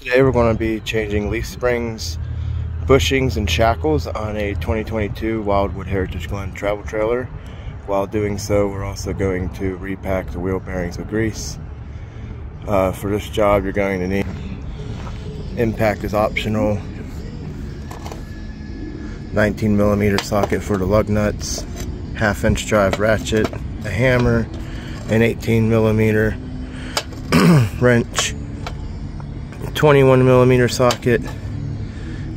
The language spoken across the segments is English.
Today we're going to be changing leaf springs, bushings, and shackles on a 2022 Wildwood Heritage Glen travel trailer. While doing so, we're also going to repack the wheel bearings with grease. For this job, you're going to need impact is optional, 19mm socket for the lug nuts, 1/2 inch drive ratchet, a hammer, an 18mm wrench, 21mm socket,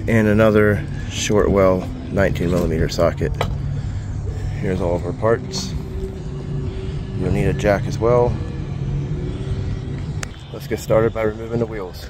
and another short well 19mm socket. Here's all of our parts. You'll need a jack as well. Let's get started by removing the wheels.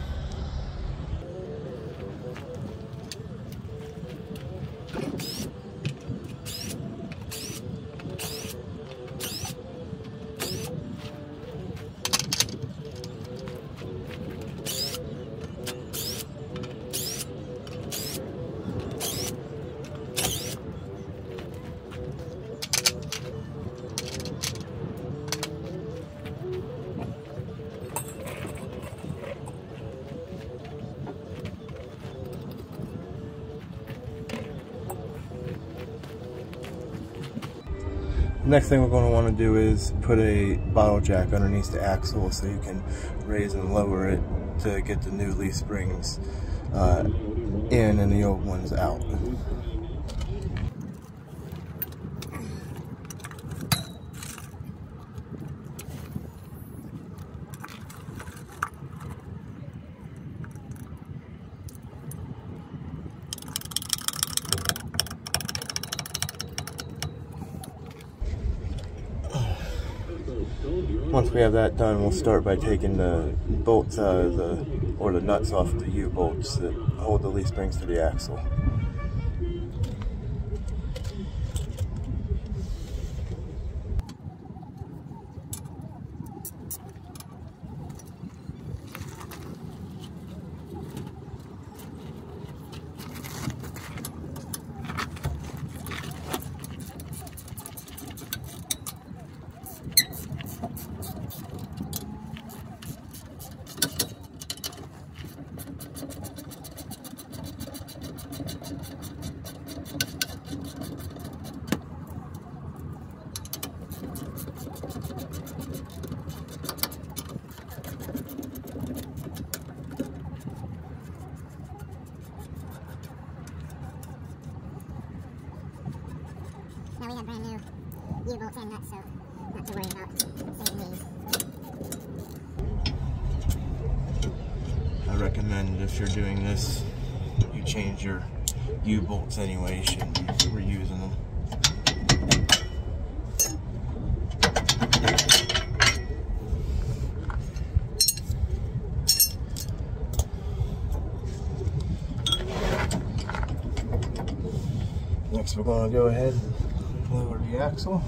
Next thing we're going to want to do is put a bottle jack underneath the axle so you can raise and lower it to get the new leaf springs in and the old ones out. Once we have that done, we'll start by taking the bolts out of the nuts off the U-bolts that hold the leaf springs to the axle. Now we have brand new U-bolts and nuts, so not to worry about saving these. I recommend if you're doing this, you change your U-bolts anyway, you shouldn't be reusing them. Next we're going to go ahead and lower the axle.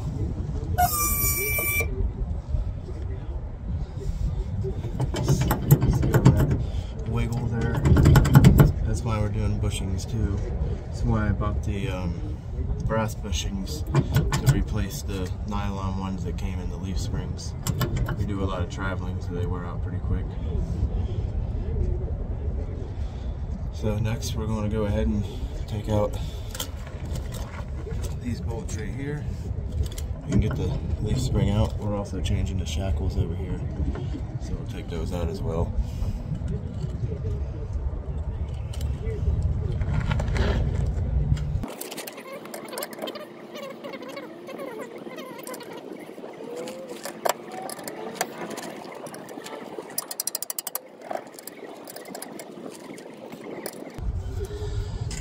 See that wiggle there. That's why we're doing bushings too. That's why I bought the brass bushings to replace the nylon ones that came in the leaf springs. We do a lot of traveling, so they wear out pretty quick. So next we're going to go ahead and take out these bolts right here. You can get the leaf spring out. We're also changing the shackles over here, so we'll take those out as well.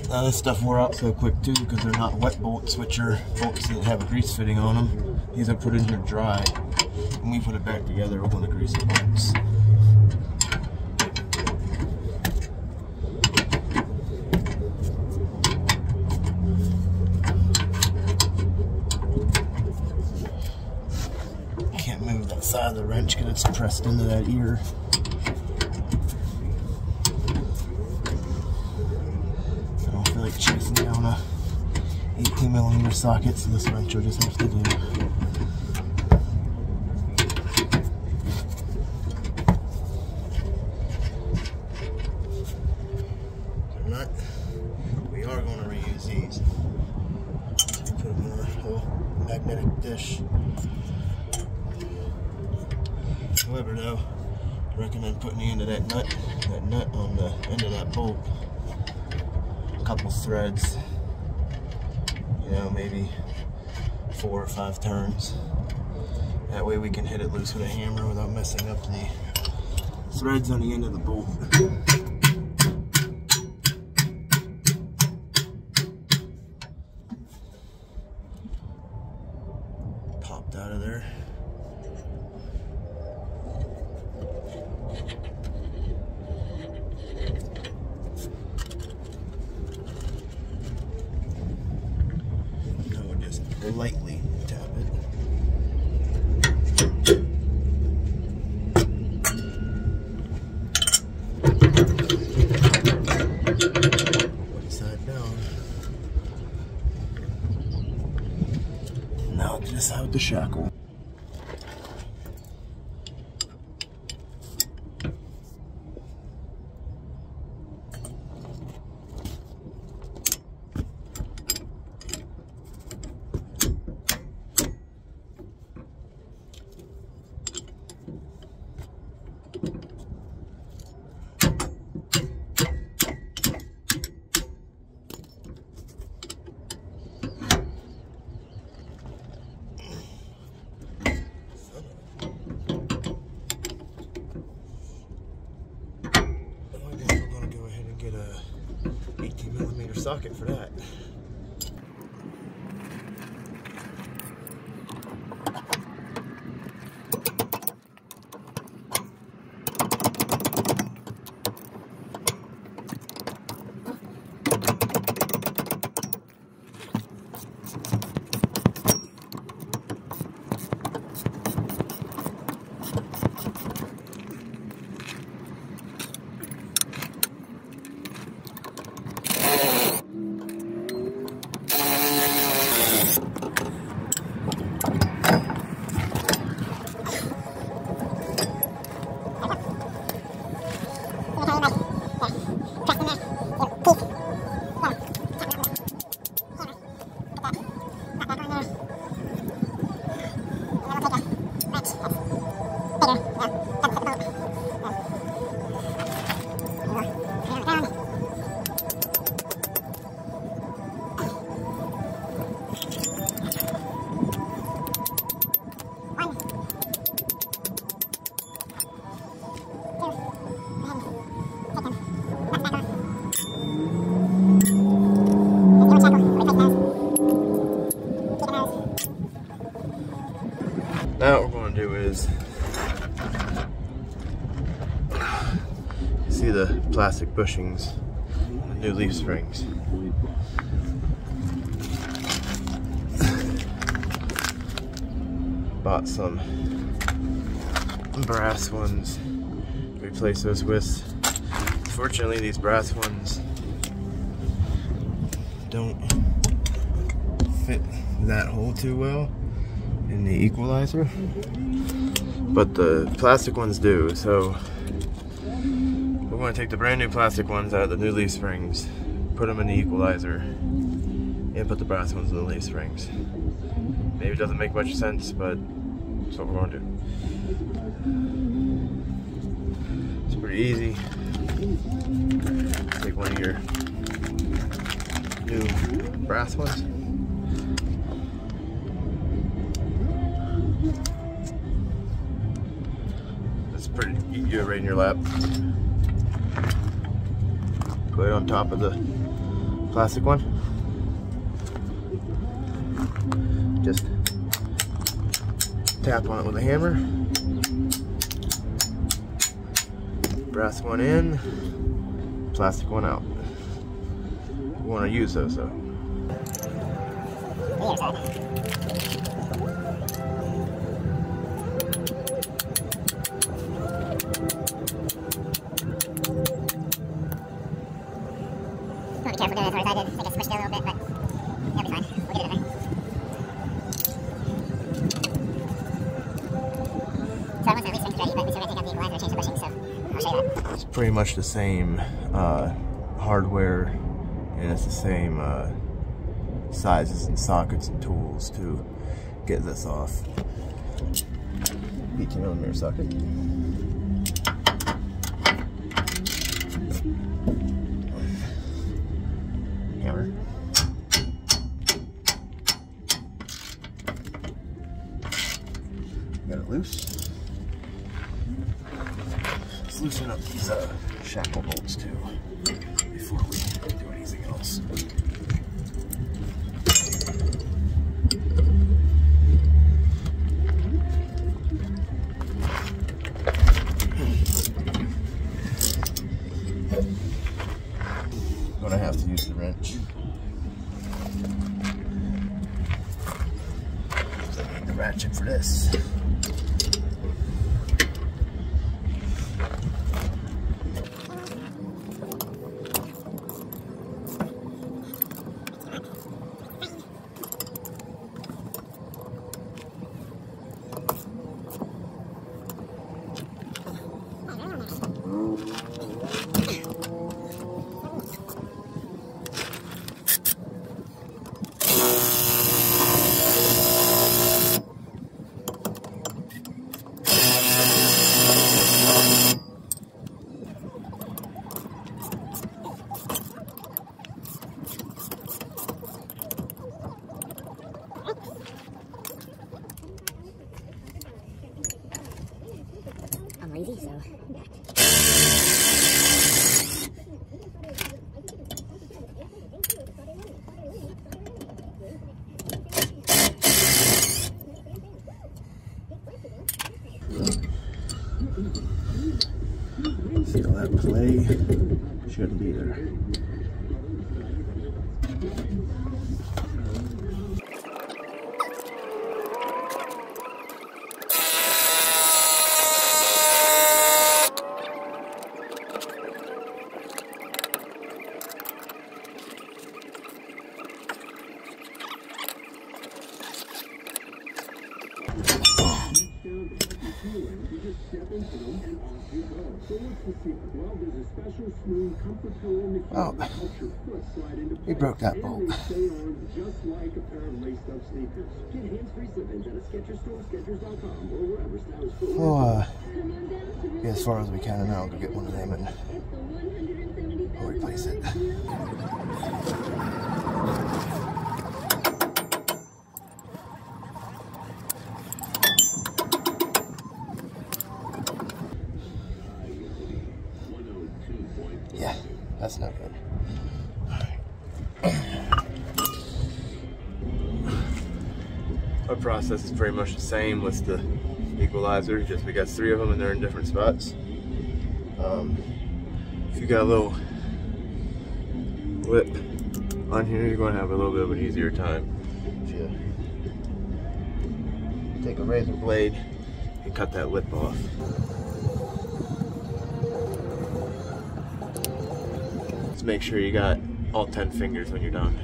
Now this stuff wore out so quick too because they're not wet bolts, which are bolts that have a grease fitting on them. These are put in here dry. When we put it back together, we're going to grease the bolts. Can't move that side of the wrench because it's pressed into that ear. Chasing down a 18mm socket, so this wrench will just have to do. recommend putting the end of that nut on the end of that bolt. A couple threads, you know, maybe 4 or 5 turns. That way we can hit it loose with a hammer without messing up the threads on the end of the bolt. Popped out of there. Now we'll just lightly tap it. One side down. Now just out the shackle. Socket for that. Now what we're going to do is, you see the plastic bushings on the new leaf springs. Bought some brass ones to replace those with. Fortunately, these brass ones don't fit that hole too well in the equalizer, but the plastic ones do, so we're going to take the brand new plastic ones out of the new leaf springs, put them in the equalizer, and put the brass ones in the leaf springs. Maybe it doesn't make much sense, but that's what we're going to do. It's pretty easy. Take one of your new brass ones. Pretty, you can do it right in your lap. Put it on top of the plastic one. Just tap on it with a hammer. Brass one in, plastic one out. You want to use those though. It's pretty much the same hardware, and it's the same sizes and sockets and tools to get this off. 18 millimeter socket. loose. Let's loosen up these shackle bolts too before we do anything else. Gonna have to use the wrench. I need the ratchet for this. Lazy, so I'm back. See all that play? Shouldn't be there. Oh, he broke that bolt. We'll get as far as we can and then I'll go get one of them and I'll replace it. Yeah, that's not good. Our process is pretty much the same with the equalizer, just we got three of them and they're in different spots. If you got a little lip on here, you're going to have a little bit of an easier time. If you take a razor blade and cut that lip off. Make sure you got all 10 fingers when you're done.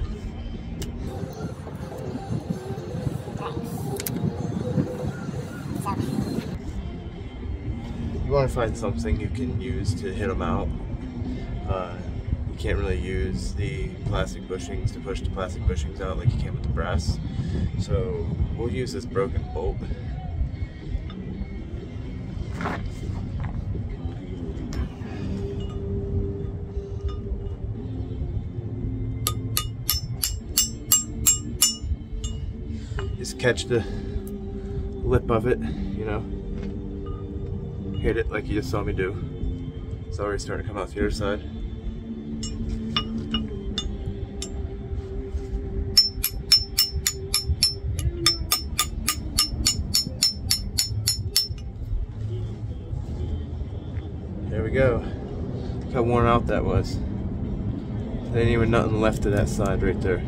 You want to find something you can use to hit them out. You can't really use the plastic bushings to push the plastic bushings out like you can with the brass. So we'll use this broken bolt. Just catch the lip of it, you know, hit it like you just saw me do. It's already starting to come out the other side. There we go. Look how worn out that was. There ain't even nothing left of that side right there.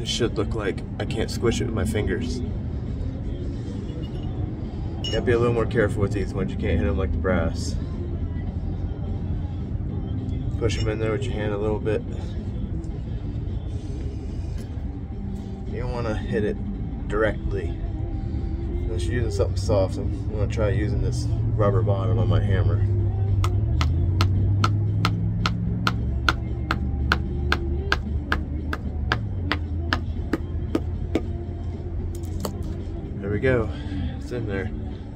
It should look like I can't squish it with my fingers. You gotta be a little more careful with these ones. You can't hit them like the brass. Push them in there with your hand a little bit. You don't want to hit it directly. Unless you're using something soft. I'm going to try using this rubber bottom on my hammer. There we go, it's in there.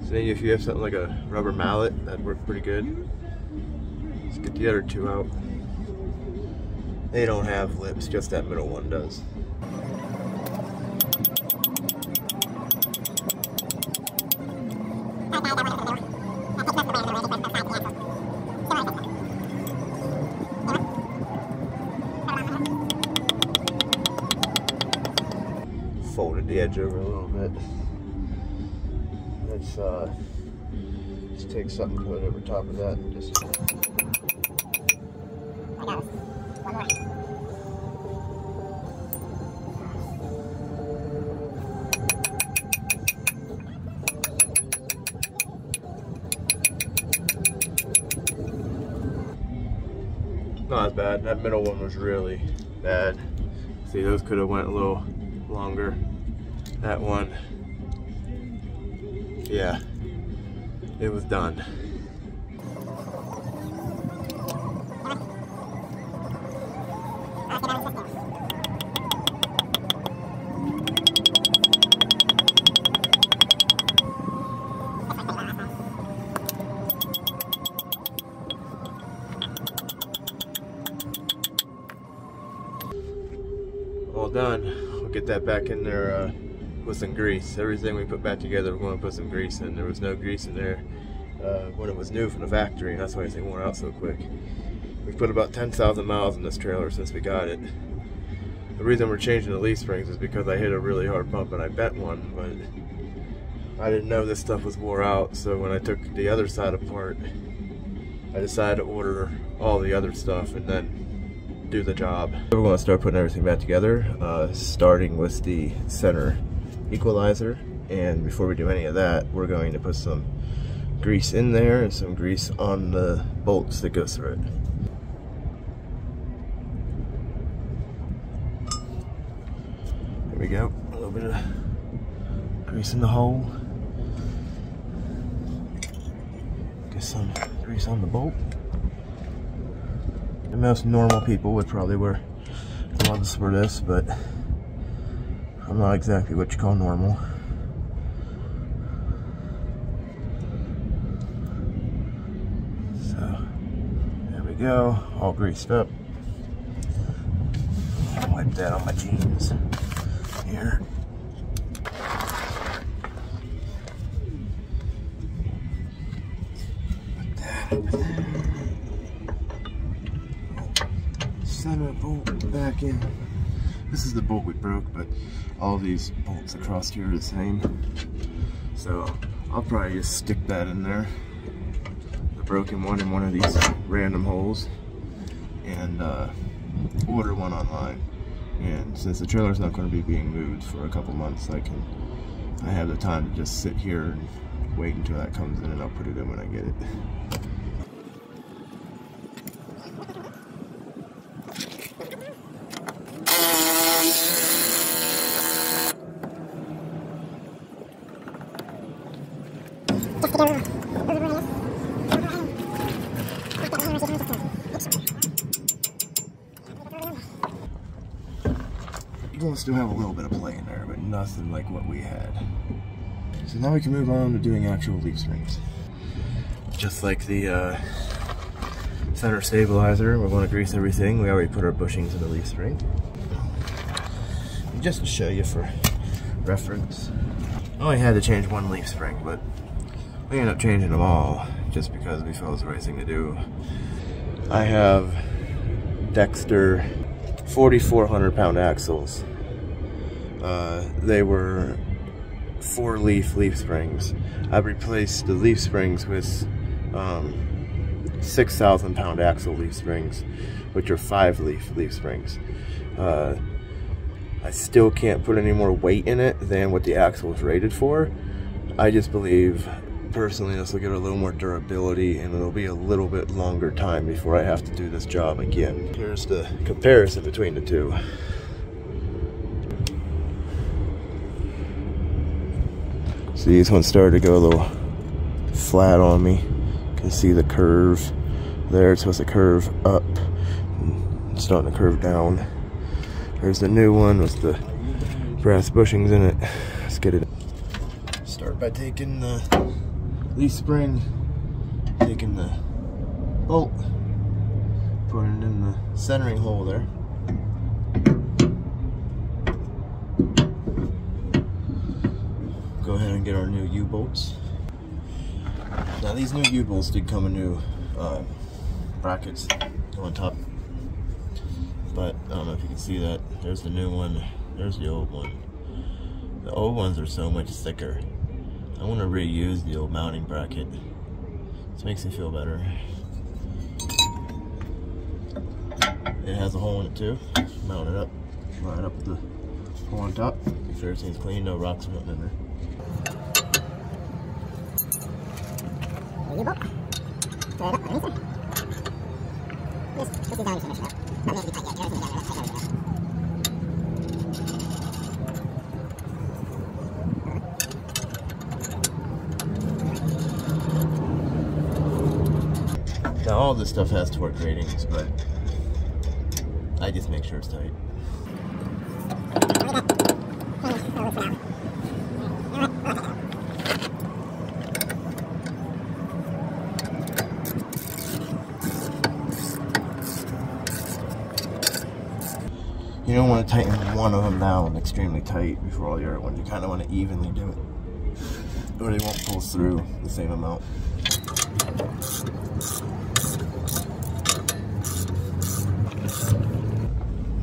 So maybe if you have something like a rubber mallet, that'd work pretty good. Let's get the other two out. They don't have lips, just that middle one does. the edge over a little bit. Let's just take something, put it over top of that, and just. I got it. One more. Not bad. That middle one was really bad. See, those could have went a little longer. That one, yeah, it was done. Done. We'll get that back in there with some grease. Everything we put back together, we're going to put some grease in. There was no grease in there when it was new from the factory, and that's why it's worn out so quick. We've put about 10,000 miles in this trailer since we got it. The reason we're changing the leaf springs is because I hit a really hard bump and I bent one, but I didn't know this stuff was wore out, so when I took the other side apart, I decided to order all the other stuff and then do the job. We're going to start putting everything back together, starting with the center equalizer, and before we do any of that, we're going to put some grease in there and some grease on the bolts that go through it. There we go, a little bit of grease in the hole, get some grease on the bolt. Most normal people would probably wear gloves for this, but I'm not exactly what you call normal. So, there we go, all greased up. I'll wipe that on my jeans here. Put that up there. Center bolt back in. This is the bolt we broke, but all these bolts across here are the same. So I'll probably just stick that in there, the broken one in one of these random holes, and order one online. And since the trailer's not going to be being moved for a couple months, I have the time to just sit here and wait until that comes in, and I'll put it in when I get it. We'll still have a little bit of play in there, but nothing like what we had. So now we can move on to doing actual leaf springs. Just like the center stabilizer, we're going to grease everything. We already put our bushings in the leaf spring. And just to show you for reference, I only had to change one leaf spring, but we ended up changing them all just because we felt it was the right thing to do. I have Dexter 4,400 pound axles. They were 4-leaf leaf springs. I replaced the leaf springs with 6,000 pound axle leaf springs, which are 5-leaf leaf springs. I still can't put any more weight in it than what the axle was rated for. I just believe, personally, this will give it a little more durability, and it'll be a little bit longer time before I have to do this job again. Here's the comparison between the two. So these ones started to go a little flat on me. You can see the curve there. It's supposed to curve up. It's starting to curve down. There's the new one with the brass bushings in it. Let's get it. Start by taking the leaf spring, taking the bolt, putting it in the centering hole there. Go ahead and get our new U-bolts. Now these new U-bolts did come in new brackets on top, but I don't know if you can see that. There's the new one, there's the old one. The old ones are so much thicker. I want to reuse the old mounting bracket. This makes me feel better. It has a hole in it too. Mount it up. Line up the hole on top. Make sure everything's clean, no rocks or nothing in there. Now all this stuff has torque ratings, but I just make sure it's tight. You don't want to tighten one of them down extremely tight before all your other ones. You kind of want to evenly do it, or they won't pull through the same amount.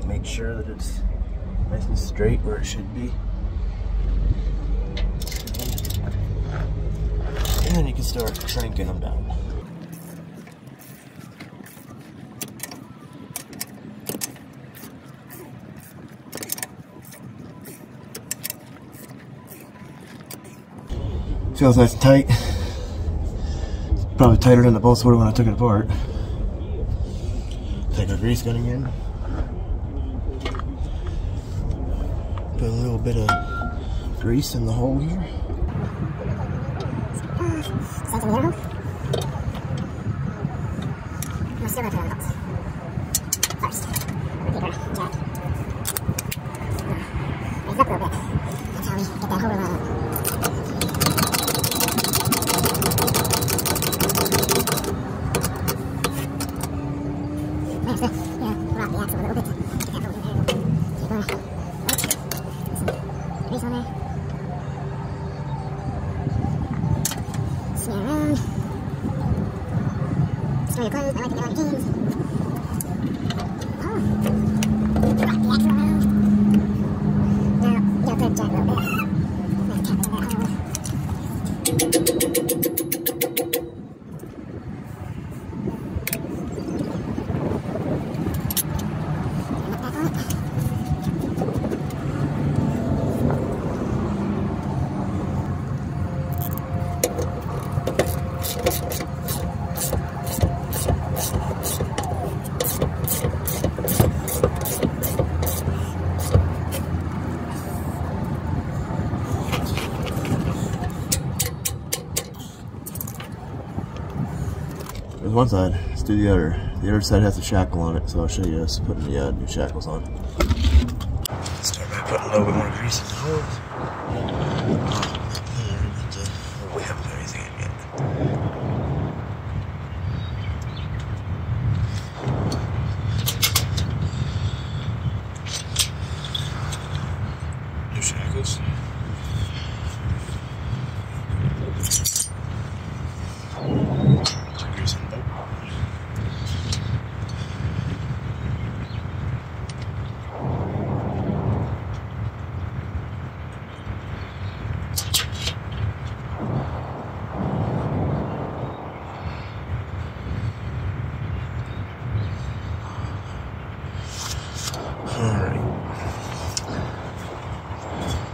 Make sure that it's nice and straight where it should be. And then you can start cranking them down. Feels nice and tight. It's probably tighter than the bolts were when I took it apart. Take our grease gun again. Put a little bit of grease in the hole here. One side, let's do the other. The other side has a shackle on it, so I'll show you us putting the new shackles on. Start by putting a little bit more grease in the holes. We haven't done anything yet. New shackles.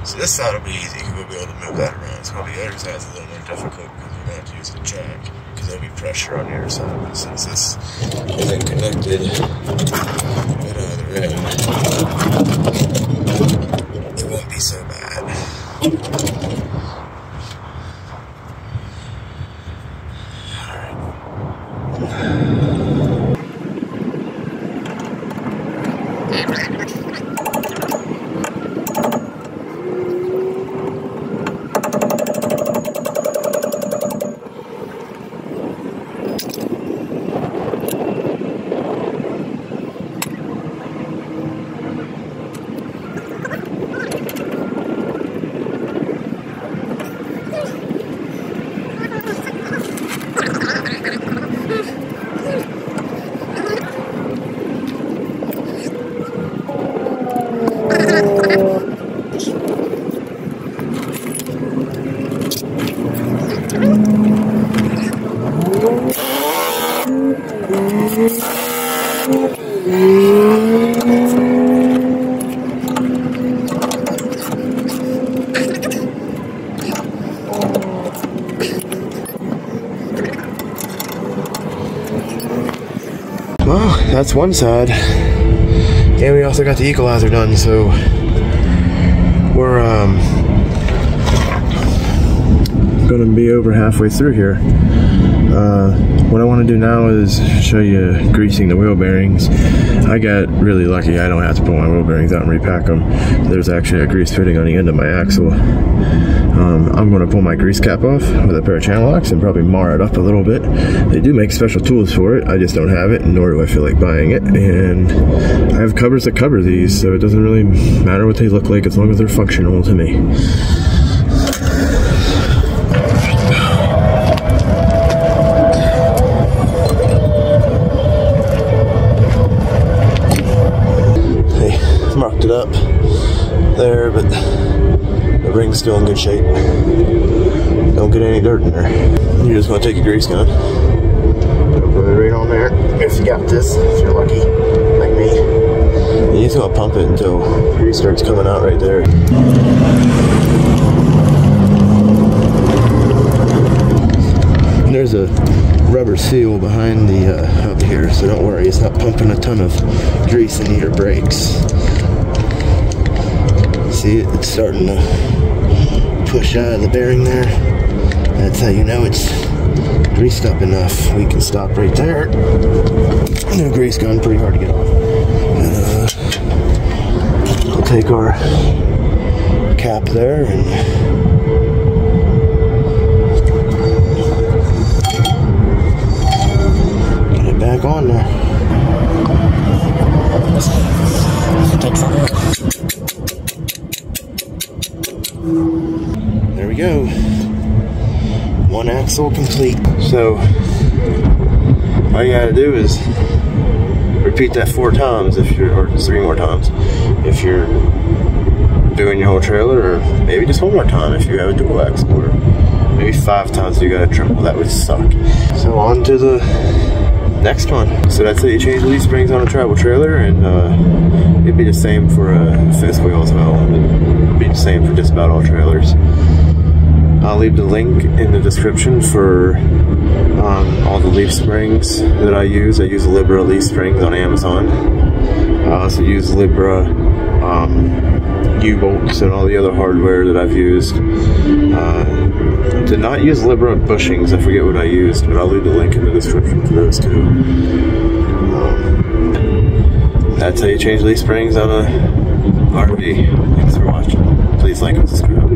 So this side will be easy, we'll be able to move that around. So the other side's a little more difficult because you're going to have to use the jack, because there'll be pressure on the other side. But since this isn't connected with the rim, it won't be so bad. Well, that's one side, and we also got the equalizer done, so we're going to be over halfway through here. What I want to do now is show you greasing the wheel bearings. I got really lucky. I don't have to pull my wheel bearings out and repack them. There's actually a grease fitting on the end of my axle. I'm going to pull my grease cap off with a pair of channel locks and probably mar it up a little bit. They do make special tools for it. I just don't have it, nor do I feel like buying it. And I have covers that cover these, so it doesn't really matter what they look like as long as they're functional to me. Up there, but the ring's still in good shape. Don't get any dirt in there. You just want to take a grease gun, put it right on there. If you got this, if you're lucky, like me, and you just want to pump it until grease starts coming out right there. And there's a rubber seal behind the hub here, so don't worry, it's not pumping a ton of grease into your brakes. See it? It's starting to push out of the bearing there. That's how you know it's greased up enough. We can stop right there. No grease gun, pretty hard to get off. We'll take our cap there and get it back on there. Take some. There we go. One axle complete. So all you gotta do is repeat that 4 times if you're, or 3 more times if you're doing your whole trailer, or maybe just 1 more time if you have a dual axle, or maybe 5 times if you got a triple. That would suck. So on to the next one. So that's it. You change the leaf springs on a travel trailer, and it'd be the same for a fifth wheel as well. It'd be the same for just about all trailers. I'll leave the link in the description for all the leaf springs that I use. I use Libra leaf springs on Amazon. I also use Libra U-bolts and all the other hardware that I've used. I did not use Libra bushings. I forget what I used, but I'll leave the link in the description for those two. That's how you change leaf springs on a RV. Thanks for watching. Please like and subscribe.